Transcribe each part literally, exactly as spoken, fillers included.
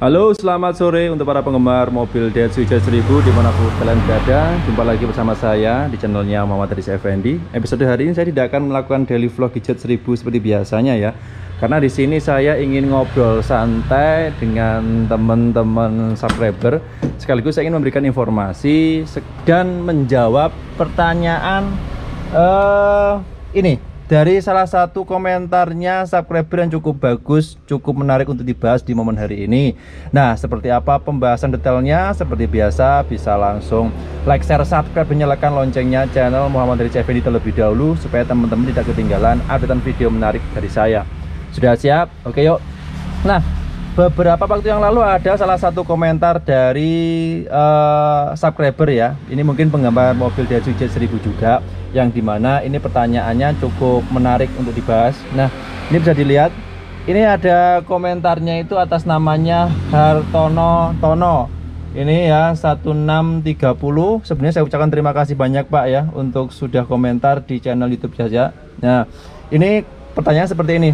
Halo, selamat sore untuk para penggemar mobil Daihatsu Hijet seribu dimanapun kalian berada. Jumpa lagi bersama saya di channelnya Muhammad Haris Effendi. Episode hari ini saya tidak akan melakukan daily vlog Hijet seribu seperti biasanya ya, karena di sini saya ingin ngobrol santai dengan teman-teman subscriber, sekaligus saya ingin memberikan informasi dan menjawab pertanyaan uh, ini dari salah satu komentarnya subscriber yang cukup bagus, cukup menarik untuk dibahas di momen hari ini. Nah, seperti apa pembahasan detailnya? Seperti biasa, bisa langsung like, share, subscribe, nyalakan loncengnya channel Muhammad Haris Effendi terlebih dahulu, supaya teman-teman tidak ketinggalan updatean video menarik dari saya. Sudah siap? Oke, yuk. Nah, beberapa waktu yang lalu ada salah satu komentar dari uh, subscriber ya. Ini mungkin penggemar mobil Daihatsu Hijet seribu juga, yang dimana ini pertanyaannya cukup menarik untuk dibahas. Nah, ini bisa dilihat, ini ada komentarnya itu atas namanya Hartono Tono ini ya, seribu enam ratus tiga puluh. Sebenarnya saya ucapkan terima kasih banyak Pak ya, untuk sudah komentar di channel YouTube saja. Nah, ini pertanyaan seperti ini: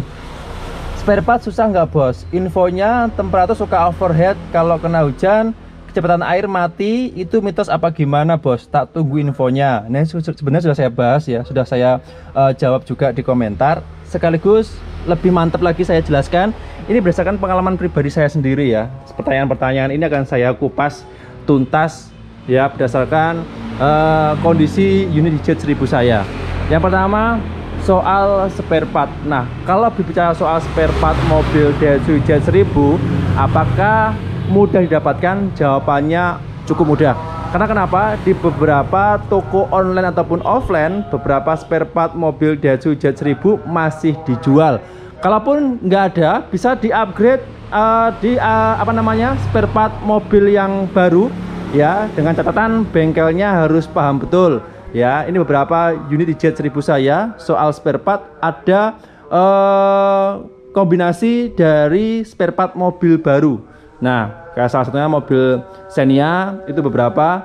spare part susah nggak bos? Infonya temperatur suka overheat kalau kena hujan, kecepatan air mati, itu mitos apa gimana bos? Tak tunggu infonya. Nah, sebenarnya sudah saya bahas ya, sudah saya uh, jawab juga di komentar, sekaligus lebih mantap lagi saya jelaskan. Ini berdasarkan pengalaman pribadi saya sendiri ya. Pertanyaan-pertanyaan ini akan saya kupas tuntas ya, berdasarkan uh, kondisi unit Hijet seribu saya. Yang pertama, soal spare part. Nah, kalau berbicara soal spare part mobil Daihatsu Hijet seribu, apakah mudah didapatkan? Jawabannya cukup mudah. Karena kenapa? Di beberapa toko online ataupun offline, beberapa spare part mobil Daihatsu Hijet seribu masih dijual. Kalaupun nggak ada, bisa di-upgrade uh, di uh, apa namanya spare part mobil yang baru ya, dengan catatan bengkelnya harus paham betul ya. Ini beberapa unit Hijet seribu saya soal spare part ada uh, kombinasi dari spare part mobil baru. Nah, kayak salah satunya mobil Xenia, itu beberapa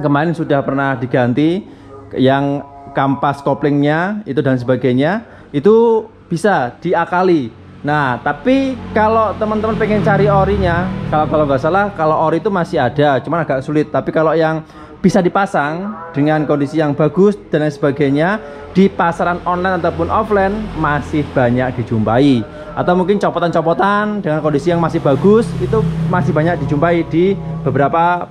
kemarin sudah pernah diganti yang kampas koplingnya itu dan sebagainya, itu bisa diakali. Nah, tapi kalau teman-teman pengen cari orinya, kalau kalau nggak salah kalau ori itu masih ada, cuman agak sulit. Tapi kalau yang bisa dipasang dengan kondisi yang bagus dan lain sebagainya, di pasaran online ataupun offline masih banyak dijumpai. Atau mungkin copotan-copotan dengan kondisi yang masih bagus, itu masih banyak dijumpai di beberapa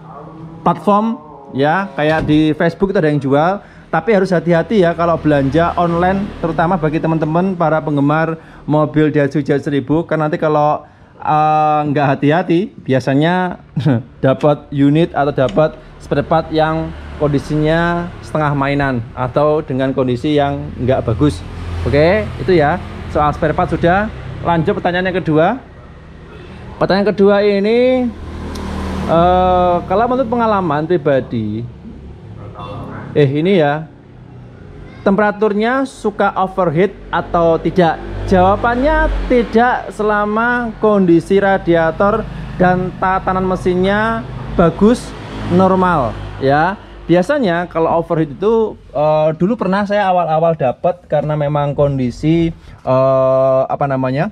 platform ya, kayak di Facebook itu ada yang jual. Tapi harus hati-hati ya kalau belanja online, terutama bagi teman-teman para penggemar mobil Daihatsu Hijet seribu, karena nanti kalau Uh, nggak hati-hati biasanya dapat unit atau dapat spare part yang kondisinya setengah mainan atau dengan kondisi yang nggak bagus. Oke, itu ya soal spare part. Sudah, lanjut pertanyaan yang kedua. Pertanyaan kedua ini uh, kalau menurut pengalaman pribadi eh ini ya, temperaturnya suka overheat atau tidak? Jawabannya tidak, selama kondisi radiator dan tatanan mesinnya bagus, normal ya. Biasanya kalau overheat itu uh, dulu pernah saya awal-awal dapat karena memang kondisi uh, apa namanya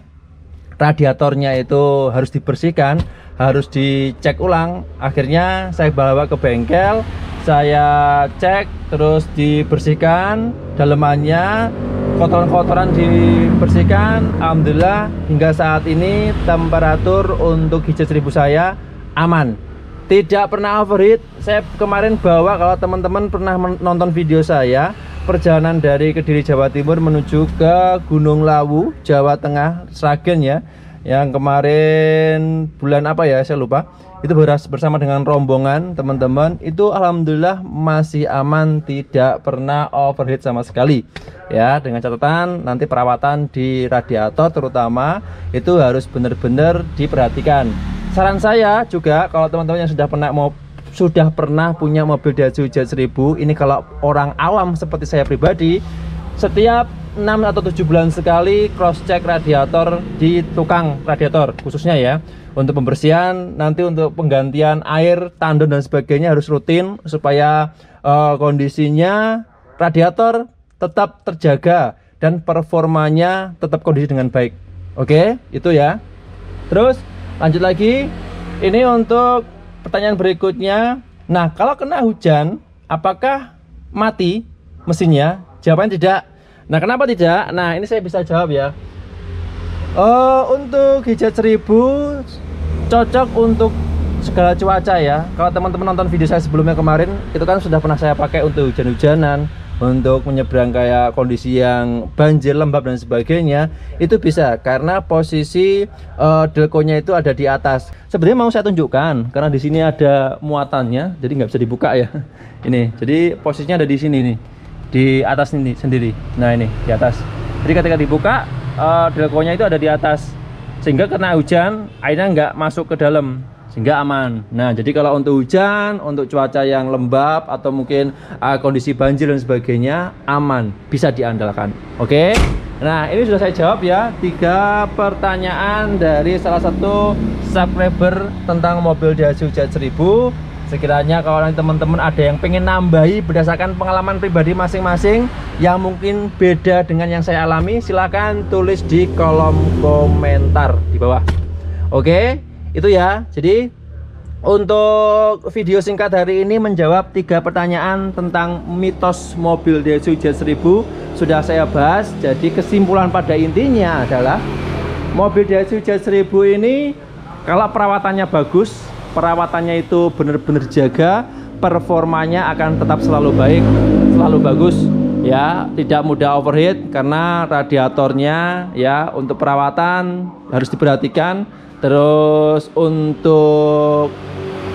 radiatornya itu harus dibersihkan, harus dicek ulang. Akhirnya saya bawa ke bengkel, saya cek, terus dibersihkan dalemannya, kotoran-kotoran dibersihkan. Alhamdulillah hingga saat ini temperatur untuk Hijet seribu saya aman, tidak pernah overheat. Saya kemarin bawa, kalau teman-teman pernah menonton video saya perjalanan dari Kediri Jawa Timur menuju ke Gunung Lawu Jawa Tengah, Sragen ya, yang kemarin bulan apa ya saya lupa, itu bersama dengan rombongan teman-teman, itu alhamdulillah masih aman, tidak pernah overheat sama sekali ya. Dengan catatan nanti perawatan di radiator terutama itu harus benar-benar diperhatikan. Saran saya juga kalau teman-teman yang sudah pernah mau sudah pernah punya mobil Daihatsu Hijet seribu ini, kalau orang awam seperti saya pribadi, setiap enam atau tujuh bulan sekali cross check radiator di tukang radiator khususnya ya, untuk pembersihan, nanti untuk penggantian air, tandon dan sebagainya harus rutin supaya uh, kondisinya radiator tetap terjaga dan performanya tetap kondisi dengan baik. Oke, itu ya. Terus lanjut lagi, Ini untuk pertanyaan berikutnya. Nah, kalau kena hujan, apakah mati mesinnya? Jawabannya tidak. Nah, kenapa tidak? Nah, ini saya bisa jawab ya. Uh, untuk Hijet seribu cocok untuk segala cuaca ya. Kalau teman-teman nonton video saya sebelumnya kemarin, itu kan sudah pernah saya pakai untuk hujan-hujanan, untuk menyeberang kayak kondisi yang banjir, lembab dan sebagainya. Itu bisa karena posisi uh, delkonya itu ada di atas. Sebenarnya mau saya tunjukkan karena di sini ada muatannya, jadi nggak bisa dibuka ya. Ini, jadi posisinya ada di sini nih, di atas ini sendiri. Nah ini di atas. Jadi ketika dibuka, uh, delkonya itu ada di atas, sehingga kena hujan airnya nggak masuk ke dalam, sehingga aman. Nah, jadi kalau untuk hujan, untuk cuaca yang lembab atau mungkin uh, kondisi banjir dan sebagainya, aman, bisa diandalkan. Oke. Nah, ini sudah saya jawab ya tiga pertanyaan dari salah satu subscriber tentang mobil Daihatsu Hijet seribu. Sekiranya kalau teman-teman ada yang pengen nambahi berdasarkan pengalaman pribadi masing-masing yang mungkin beda dengan yang saya alami, silahkan tulis di kolom komentar di bawah. Oke. Itu ya, jadi untuk video singkat hari ini menjawab tiga pertanyaan tentang mitos mobil Daihatsu Hijet seribu sudah saya bahas. Jadi kesimpulan pada intinya adalah mobil Daihatsu Hijet seribu ini kalau perawatannya bagus, perawatannya itu benar-benar jaga, performanya akan tetap selalu baik, selalu bagus ya, tidak mudah overheat karena radiatornya ya. Untuk perawatan harus diperhatikan. Terus untuk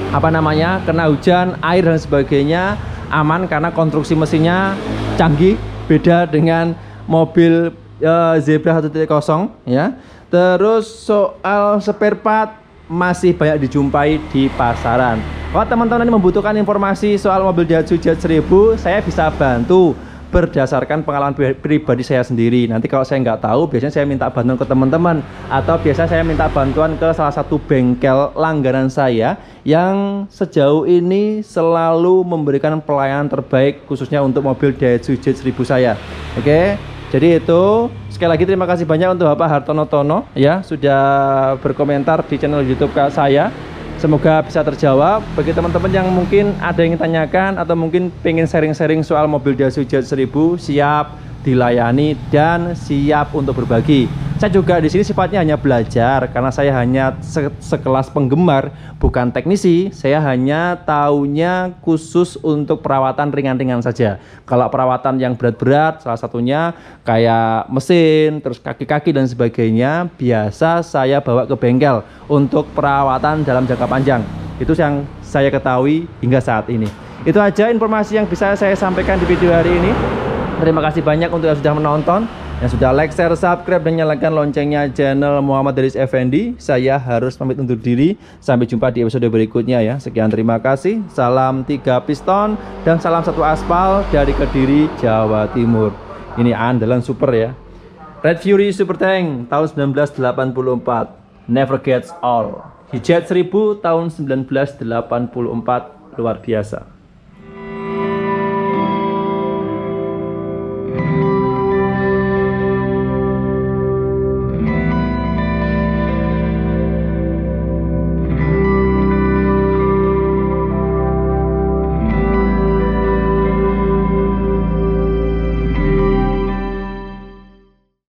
apa namanya, kena hujan, air dan sebagainya aman karena konstruksi mesinnya canggih, beda dengan mobil uh, Zebra satu titik nol ya. Terus soal spare part masih banyak dijumpai di pasaran. Kalau teman-teman ini membutuhkan informasi soal mobil Daihatsu Hijet seribu, saya bisa bantu berdasarkan pengalaman pribadi saya sendiri. Nanti kalau saya nggak tahu, biasanya saya minta bantuan ke teman-teman, atau biasanya saya minta bantuan ke salah satu bengkel langganan saya yang sejauh ini selalu memberikan pelayanan terbaik khususnya untuk mobil Daihatsu Hijet seribu saya. Oke, jadi itu sekali lagi terima kasih banyak untuk Bapak Hartono Tono ya sudah berkomentar di channel YouTube saya. Semoga bisa terjawab. Bagi teman-teman yang mungkin ada yang tanyakan atau mungkin pengen sharing-sharing soal mobil Daihatsu Hijet seribu, siap dilayani dan siap untuk berbagi. Saya juga di sini sifatnya hanya belajar karena saya hanya se sekelas penggemar, bukan teknisi. Saya hanya tahunya khusus untuk perawatan ringan-ringan saja. Kalau perawatan yang berat-berat, salah satunya kayak mesin, terus kaki-kaki dan sebagainya, biasa saya bawa ke bengkel untuk perawatan dalam jangka panjang. Itu yang saya ketahui hingga saat ini. Itu aja informasi yang bisa saya sampaikan di video hari ini. Terima kasih banyak untuk yang sudah menonton, yang sudah like, share, subscribe, dan nyalakan loncengnya channel Muhammad Haris Effendi. Saya harus pamit undur diri. Sampai jumpa di episode berikutnya ya. Sekian, terima kasih. Salam tiga piston dan salam satu aspal dari Kediri, Jawa Timur. Ini andalan super ya. Red Fury Super Tank tahun seribu sembilan ratus delapan puluh empat. Never gets all. Hijet seribu tahun seribu sembilan ratus delapan puluh empat, luar biasa.